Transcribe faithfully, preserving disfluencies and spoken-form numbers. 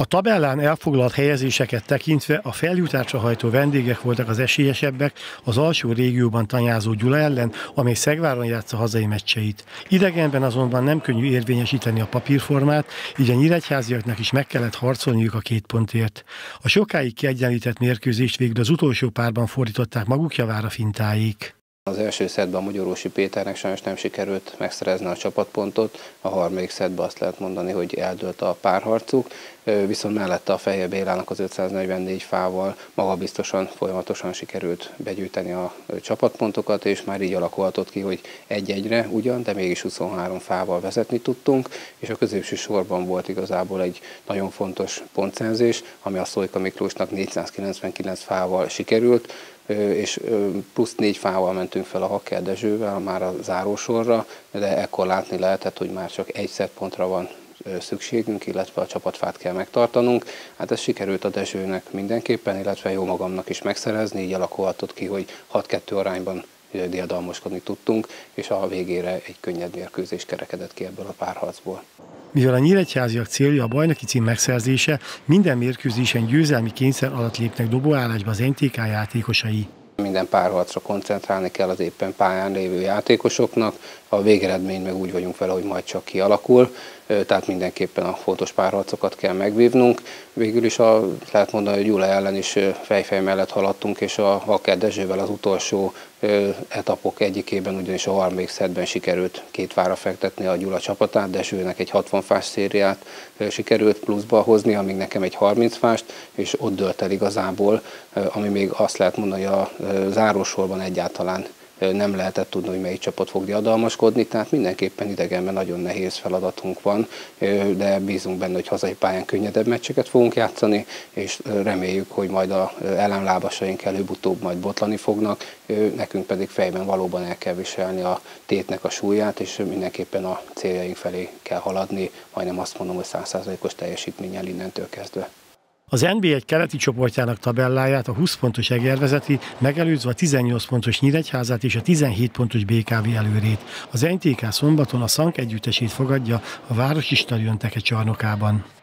A tabellán elfoglalt helyezéseket tekintve a feljutásra hajtó vendégek voltak az esélyesebbek az alsó régióban tanyázó Gyula ellen, amely Szegváron játsza hazai meccseit. Idegenben azonban nem könnyű érvényesíteni a papírformát, így a nyíregyháziaknak is meg kellett harcolniuk a két pontért. A sokáig kiegyenlített mérkőzést végül az utolsó párban fordították maguk javára fintáik. Az első szettben a Mogyorósi Péternek sajnos nem sikerült megszerezni a csapatpontot, a harmadik szettben azt lehet mondani, hogy eldőlt a párharcuk, viszont mellette a Fehér Bélának az ötszáznegyvennégy fával magabiztosan, folyamatosan sikerült begyűjteni a csapatpontokat, és már így alakulhatott ki, hogy egy-egyre ugyan, de mégis huszonhárom fával vezetni tudtunk, és a középső sorban volt igazából egy nagyon fontos pontszerzés, ami a Szójka Miklósnak négyszázkilencvenkilenc fával sikerült, és plusz négy fával mentünk fel a Hakker Dezsővel már a zárósorra, de ekkor látni lehetett, hogy már csak egy szettpontra van szükségünk, illetve a csapatfát kell megtartanunk. Hát ez sikerült a Dezsőnek mindenképpen, illetve jó magamnak is megszerezni, így alakulhatott ki, hogy hat-kettő arányban diadalmoskodni tudtunk, és a végére egy könnyed mérkőzés kerekedett ki ebből a párharcból. Mivel a nyíregyháziak célja a bajnoki cím megszerzése, minden mérkőzésen győzelmi kényszer alatt lépnek dobóállásba az en té ká játékosai. Minden párharcra koncentrálni kell az éppen pályán lévő játékosoknak, a végeredmény meg úgy vagyunk vele, hogy majd csak kialakul, tehát mindenképpen a fontos párharcokat kell megvívnunk. Végül is a, lehet mondani, hogy Gyula ellen is fejfej mellett haladtunk, és a Hakker Dezsővel az utolsó etapok egyikében, ugyanis a harmadik szettben sikerült két fára fektetni a Gyula csapatát, Dezsőnek egy hatvan fás szériát sikerült pluszba hozni, amíg nekem egy harminc fást, és ott dölt el igazából, ami még azt lehet mondani, hogy a zárósorban egyáltalán nem lehetett tudni, hogy melyik csapat fog diadalmaskodni, tehát mindenképpen idegenben nagyon nehéz feladatunk van, de bízunk benne, hogy hazai pályán könnyedebb meccseket fogunk játszani, és reméljük, hogy majd az ellenlábasaink előbb-utóbb majd botlani fognak, nekünk pedig fejben valóban el kell viselni a tétnek a súlyát, és mindenképpen a céljaink felé kell haladni, majdnem azt mondom, hogy száz százalékos teljesítménnyel innentől kezdve. Az N B egy keleti csoportjának tabelláját a húsz pontos Eger vezeti, megelőzve a tizennyolc pontos Nyíregyházát és a tizenhét pontos bé ká vé Előrét. Az en té ká szombaton a Szank együttesét fogadja a Városi Stadion Teke csarnokában.